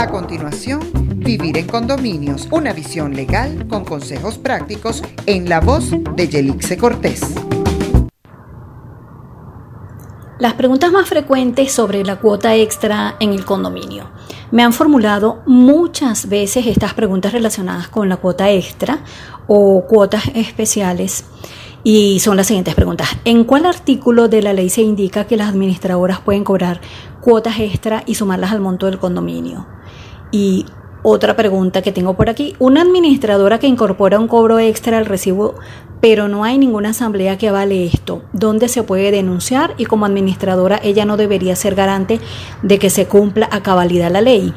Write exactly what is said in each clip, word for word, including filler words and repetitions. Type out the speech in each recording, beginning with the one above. A continuación, Vivir en Condominios, una visión legal con consejos prácticos en la voz de Yelixe Cortés. Las preguntas más frecuentes sobre la cuota extra en el condominio. Me han formulado muchas veces estas preguntas relacionadas con la cuota extra o cuotas especiales. Y son las siguientes preguntas. ¿En cuál artículo de la ley se indica que las administradoras pueden cobrar cuotas extra y sumarlas al monto del condominio? Y otra pregunta que tengo por aquí. ¿Una administradora que incorpora un cobro extra al recibo, pero no hay ninguna asamblea que avale esto? ¿Dónde se puede denunciar? Y como administradora, ¿ella no debería ser garante de que se cumpla a cabalidad la ley?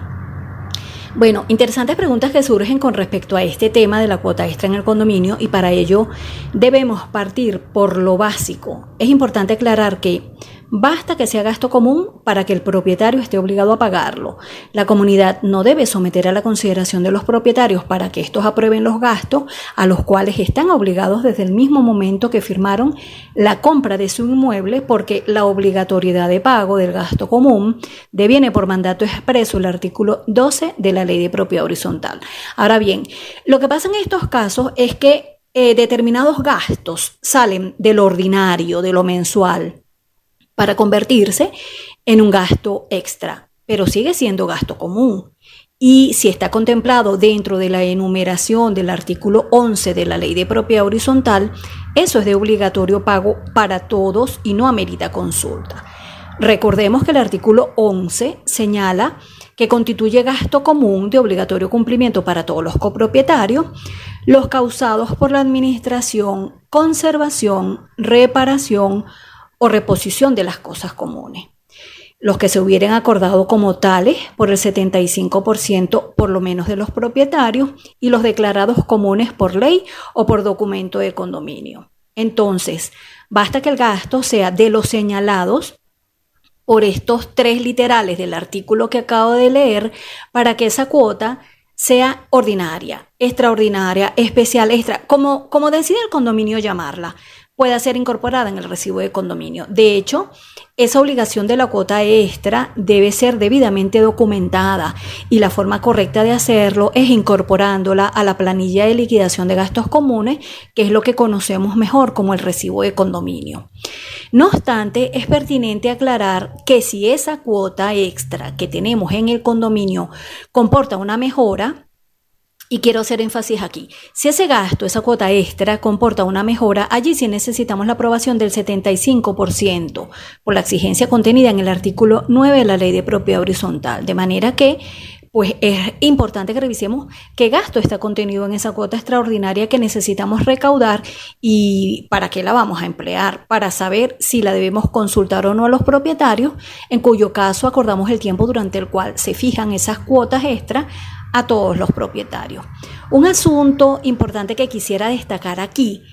Bueno, interesantes preguntas que surgen con respecto a este tema de la cuota extra en el condominio, y para ello debemos partir por lo básico. Es importante aclarar que basta que sea gasto común para que el propietario esté obligado a pagarlo. La comunidad no debe someter a la consideración de los propietarios para que estos aprueben los gastos a los cuales están obligados desde el mismo momento que firmaron la compra de su inmueble, porque la obligatoriedad de pago del gasto común deviene por mandato expreso el artículo doce de la Ley de Propiedad Horizontal. Ahora bien, lo que pasa en estos casos es que eh, determinados gastos salen de lo ordinario, de lo mensual, para convertirse en un gasto extra, pero sigue siendo gasto común. Y si está contemplado dentro de la enumeración del artículo once de la Ley de Propiedad Horizontal, eso es de obligatorio pago para todos y no amerita consulta. Recordemos que el artículo once señala que constituye gasto común de obligatorio cumplimiento para todos los copropietarios los causados por la administración, conservación, reparación o reposición de las cosas comunes, los que se hubieran acordado como tales por el setenta y cinco por ciento por lo menos de los propietarios y los declarados comunes por ley o por documento de condominio. Entonces, basta que el gasto sea de los señalados por estos tres literales del artículo que acabo de leer para que esa cuota sea ordinaria, extraordinaria, especial, extra, como, como decida el condominio llamarla, pueda ser incorporada en el recibo de condominio. De hecho, esa obligación de la cuota extra debe ser debidamente documentada, y la forma correcta de hacerlo es incorporándola a la planilla de liquidación de gastos comunes, que es lo que conocemos mejor como el recibo de condominio. No obstante, es pertinente aclarar que si esa cuota extra que tenemos en el condominio comporta una mejora, y quiero hacer énfasis aquí, si ese gasto, esa cuota extra, comporta una mejora, allí sí necesitamos la aprobación del setenta y cinco por ciento por la exigencia contenida en el artículo nueve de la Ley de Propiedad Horizontal. De manera que, pues, es importante que revisemos qué gasto está contenido en esa cuota extraordinaria que necesitamos recaudar y para qué la vamos a emplear, para saber si la debemos consultar o no a los propietarios, en cuyo caso acordamos el tiempo durante el cual se fijan esas cuotas extra a todos los propietarios. Un asunto importante que quisiera destacar aquí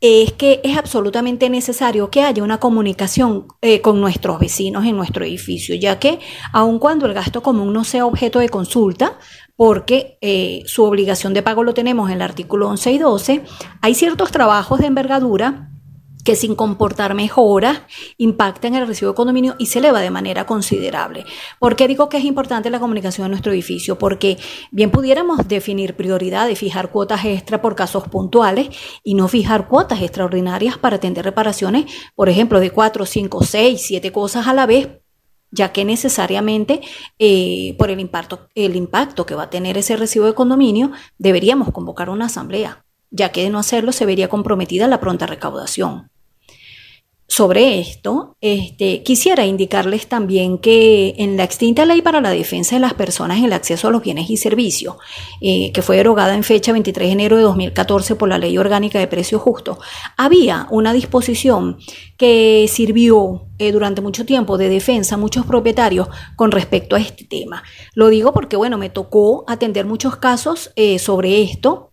es que es absolutamente necesario que haya una comunicación eh, con nuestros vecinos en nuestro edificio, ya que aun cuando el gasto común no sea objeto de consulta, porque eh, su obligación de pago lo tenemos en el artículo once y doce, hay ciertos trabajos de envergadura que sin comportar mejoras impactan el recibo de condominio y se eleva de manera considerable. ¿Por qué digo que es importante la comunicación en nuestro edificio? Porque bien pudiéramos definir prioridades, fijar cuotas extra por casos puntuales y no fijar cuotas extraordinarias para atender reparaciones, por ejemplo, de cuatro, cinco, seis, siete cosas a la vez, ya que necesariamente eh, por el impacto, el impacto que va a tener ese recibo de condominio deberíamos convocar una asamblea, ya que de no hacerlo se vería comprometida la pronta recaudación. Sobre esto, este, quisiera indicarles también que en la extinta Ley para la Defensa de las Personas en el Acceso a los Bienes y Servicios, eh, que fue derogada en fecha veintitrés de enero de dos mil catorce por la Ley Orgánica de Precios Justos, había una disposición que sirvió eh, durante mucho tiempo de defensa a muchos propietarios con respecto a este tema. Lo digo porque, bueno, me tocó atender muchos casos eh, sobre esto,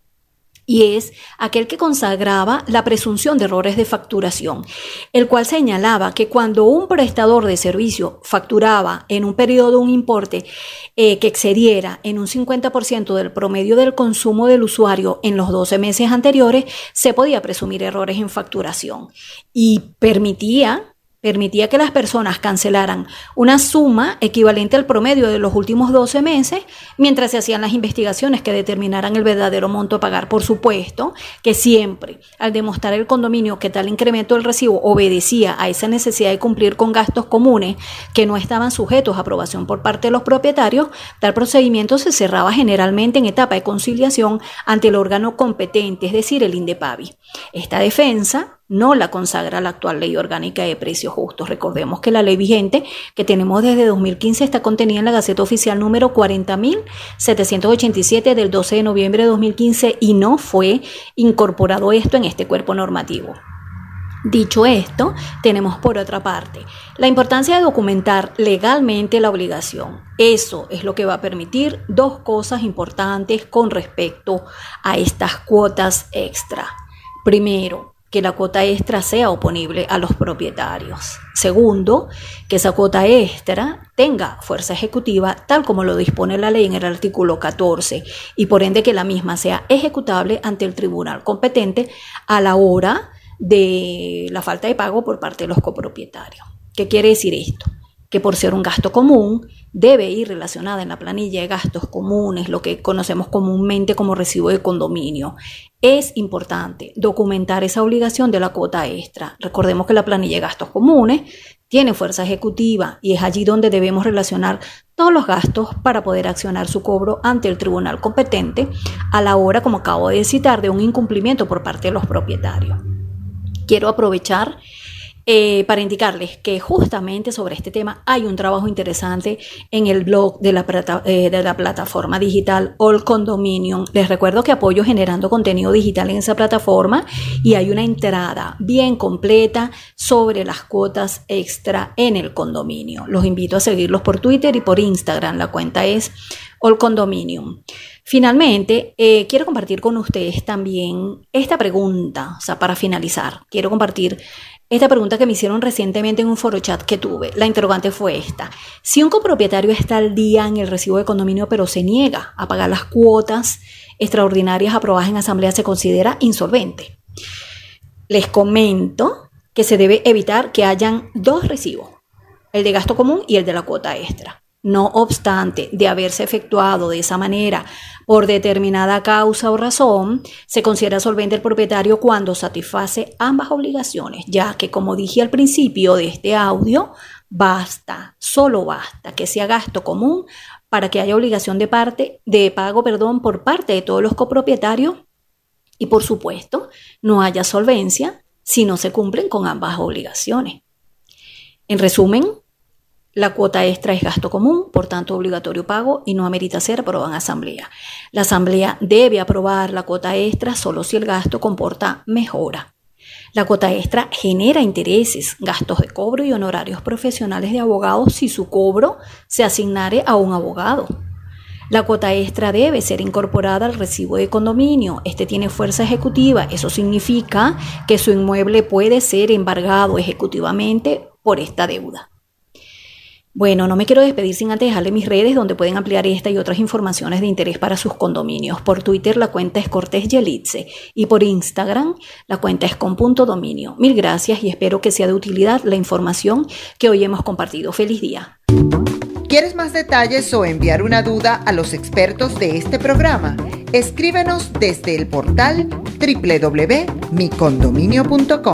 y es aquel que consagraba la presunción de errores de facturación, el cual señalaba que cuando un prestador de servicio facturaba en un periodo un importe eh, que excediera en un cincuenta por ciento del promedio del consumo del usuario en los doce meses anteriores, se podía presumir errores en facturación y permitía permitía que las personas cancelaran una suma equivalente al promedio de los últimos doce meses mientras se hacían las investigaciones que determinaran el verdadero monto a pagar. Por supuesto que siempre, al demostrar el condominio que tal incremento del recibo obedecía a esa necesidad de cumplir con gastos comunes que no estaban sujetos a aprobación por parte de los propietarios, tal procedimiento se cerraba generalmente en etapa de conciliación ante el órgano competente, es decir, el INDEPAVI. Esta defensa no la consagra la actual Ley Orgánica de Precios Justos. Recordemos que la ley vigente que tenemos desde dos mil quince está contenida en la Gaceta Oficial número cuarenta mil setecientos ochenta y siete del doce de noviembre de dos mil quince y no fue incorporado esto en este cuerpo normativo. Dicho esto, tenemos por otra parte la importancia de documentar legalmente la obligación. Eso es lo que va a permitir dos cosas importantes con respecto a estas cuotas extra. Primero, que la cuota extra sea oponible a los propietarios. Segundo, que esa cuota extra tenga fuerza ejecutiva tal como lo dispone la ley en el artículo catorce y por ende que la misma sea ejecutable ante el tribunal competente a la hora de la falta de pago por parte de los copropietarios. ¿Qué quiere decir esto? Que por ser un gasto común, debe ir relacionada en la planilla de gastos comunes, lo que conocemos comúnmente como recibo de condominio. Es importante documentar esa obligación de la cuota extra. Recordemos que la planilla de gastos comunes tiene fuerza ejecutiva y es allí donde debemos relacionar todos los gastos para poder accionar su cobro ante el tribunal competente a la hora, como acabo de citar, de un incumplimiento por parte de los propietarios. Quiero aprovechar Eh, para indicarles que justamente sobre este tema hay un trabajo interesante en el blog de la, plata, eh, de la plataforma digital AllCondominium. Les recuerdo que apoyo generando contenido digital en esa plataforma y hay una entrada bien completa sobre las cuotas extra en el condominio. Los invito a seguirlos por Twitter y por Instagram. La cuenta es AllCondominium. Finalmente, eh, quiero compartir con ustedes también esta pregunta, o sea, para finalizar, quiero compartir esta pregunta que me hicieron recientemente en un foro chat que tuve. La interrogante fue esta: si un copropietario está al día en el recibo de condominio pero se niega a pagar las cuotas extraordinarias aprobadas en asamblea, ¿se considera insolvente? Les comento que se debe evitar que hayan dos recibos, el de gasto común y el de la cuota extra. No obstante, de haberse efectuado de esa manera por determinada causa o razón, se considera solvente el propietario cuando satisface ambas obligaciones, ya que, como dije al principio de este audio, basta, solo basta que sea gasto común para que haya obligación de parte de pago, perdón, por parte de todos los copropietarios y, por supuesto, no haya solvencia si no se cumplen con ambas obligaciones. En resumen, la cuota extra es gasto común, por tanto obligatorio pago y no amerita ser aprobada en asamblea. La asamblea debe aprobar la cuota extra solo si el gasto comporta mejora. La cuota extra genera intereses, gastos de cobro y honorarios profesionales de abogados si su cobro se asignare a un abogado. La cuota extra debe ser incorporada al recibo de condominio. Este tiene fuerza ejecutiva. Eso significa que su inmueble puede ser embargado ejecutivamente por esta deuda. Bueno, no me quiero despedir sin antes dejarle mis redes donde pueden ampliar esta y otras informaciones de interés para sus condominios. Por Twitter la cuenta es Cortés Yelitze y por Instagram la cuenta es con punto dominio. Mil gracias y espero que sea de utilidad la información que hoy hemos compartido. Feliz día. ¿Quieres más detalles o enviar una duda a los expertos de este programa? Escríbenos desde el portal doble u doble u doble u punto mi condominio punto com.